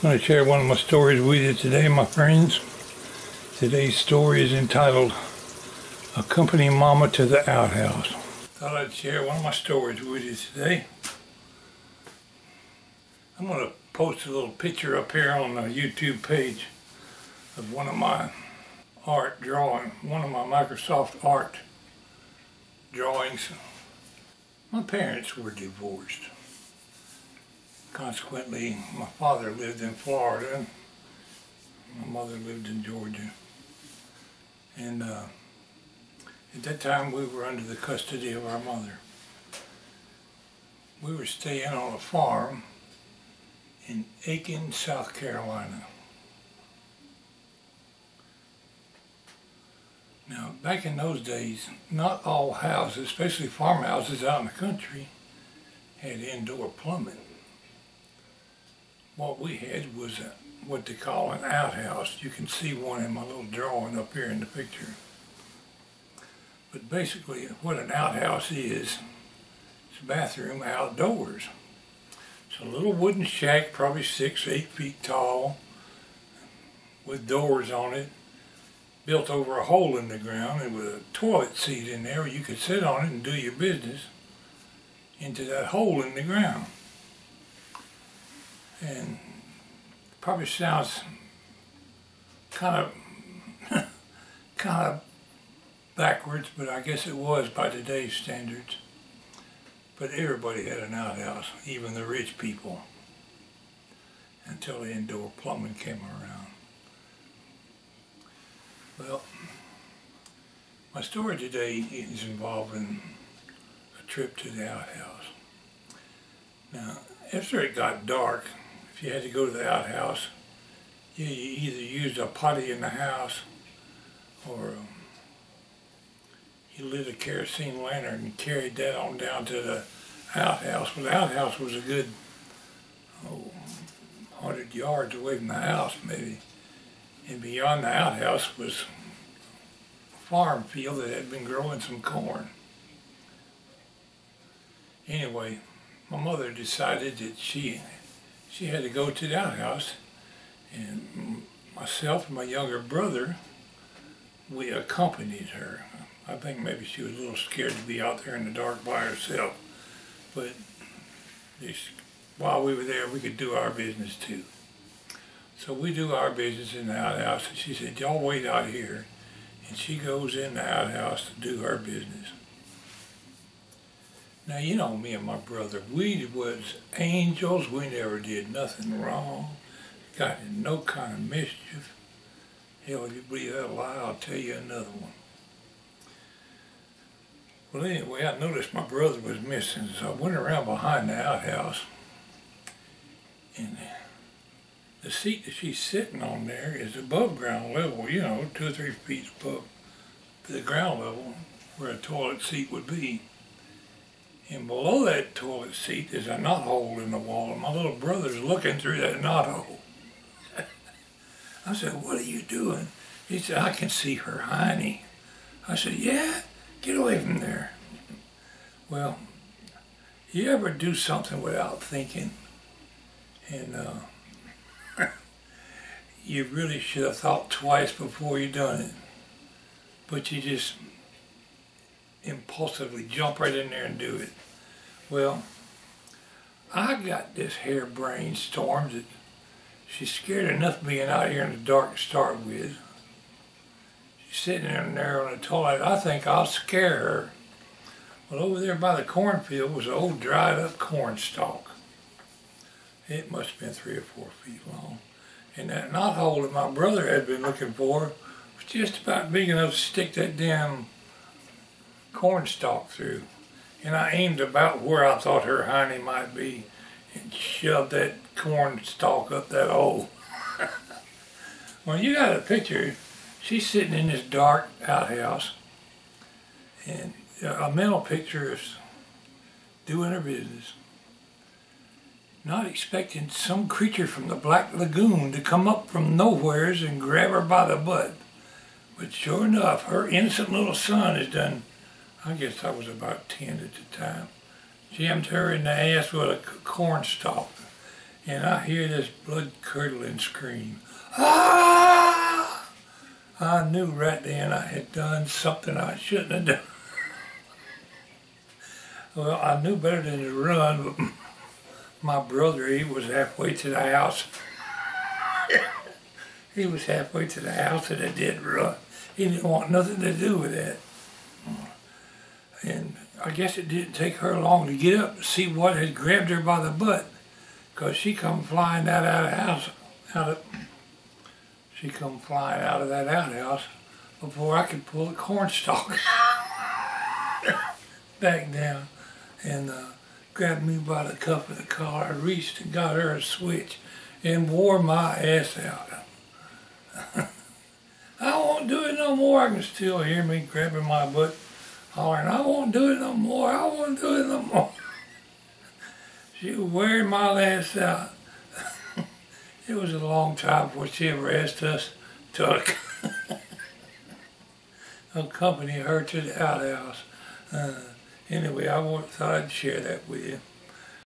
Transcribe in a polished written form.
I'm going to share one of my stories with you today, my friends. Today's story is entitled, Accompany Mama to the Outhouse. Thought I'd share one of my stories with you today. I'm going to post a little picture up here on the YouTube page of one of my art drawings, one of my Microsoft art drawings. My parents were divorced. Consequently, my father lived in Florida and my mother lived in Georgia. And at that time, we were under the custody of our mother. We were staying on a farm in Aiken, South Carolina. Now, back in those days, not all houses, especially farmhouses out in the country, had indoor plumbing. What we had was what they call an outhouse. You can see one in my little drawing up here in the picture. But basically, what an outhouse is, it's a bathroom outdoors. It's a little wooden shack, probably 6 or 8 feet tall, with doors on it, built over a hole in the ground, and with a toilet seat in there, you could sit on it and do your business into that hole in the ground. And probably sounds kind of backwards, but I guess it was by today's standards. But everybody had an outhouse, even the rich people, until the indoor plumbing came around. Well, my story today is involving a trip to the outhouse. Now, after it got dark, if you had to go to the outhouse, you either used a potty in the house or you lit a kerosene lantern and carried that on down to the outhouse. Well, the outhouse was a good 100 yards away from the house, maybe. And beyond the outhouse was a farm field that had been growing some corn. Anyway, my mother decided that she had to go to the outhouse, and myself and my younger brother, we accompanied her. I think maybe she was a little scared to be out there in the dark by herself. But while we were there, we could do our business too. So we do our business in the outhouse, and she said, y'all wait out here. And she goes in the outhouse to do her business. Now, you know me and my brother, we was angels. We never did nothing wrong, got in no kind of mischief. Hell, if you believe that lie, I'll tell you another one. Well, anyway, I noticed my brother was missing, so I went around behind the outhouse, and the seat that she's sitting on there is above ground level, you know, 2 or 3 feet above the ground level where a toilet seat would be. And below that toilet seat is a knot hole in the wall, and my little brother's looking through that knot hole. I said, what are you doing? He said, I can see her hiney. I said, yeah? Get away from there. Well, you ever do something without thinking? And you really should have thought twice before you done it. But you just impulsively jump right in there and do it. Well, I got this harebrained storm that she's scared enough being out here in the dark to start with. She's sitting in there on the toilet. I think I'll scare her. Well, over there by the cornfield was an old dried up corn stalk. It must have been 3 or 4 feet long. And that knot hole that my brother had been looking for was just about big enough to stick that damn corn stalk through. And I aimed about where I thought her hiney might be and shoved that corn stalk up that hole. Well, you got a picture. She's sitting in this dark outhouse, and a mental picture of doing her business, not expecting some creature from the Black Lagoon to come up from nowheres and grab her by the butt. But sure enough, her innocent little son has done, I guess I was about 10 at the time, jammed her in the ass with a corn stalk. and I hear this blood-curdling scream. Ah! I knew right then I had done something I shouldn't have done. Well, I knew better than to run, but my brother, he was halfway to the house. He was halfway to the house and I did run. He didn't want nothing to do with that. And I guess it didn't take her long to get up and see what had grabbed her by the butt, because she come flying out of the house, she come flying out of that outhouse before I could pull the cornstalk back down and grabbed me by the cuff of the collar. I reached and got her a switch and wore my ass out. I won't do it no more. I can still hear me grabbing my butt, hollering, I won't do it no more, I won't do it no more. She was wearing my ass out. It was a long time before she ever asked us to accompany her to the outhouse. Anyway, I thought I'd share that with you.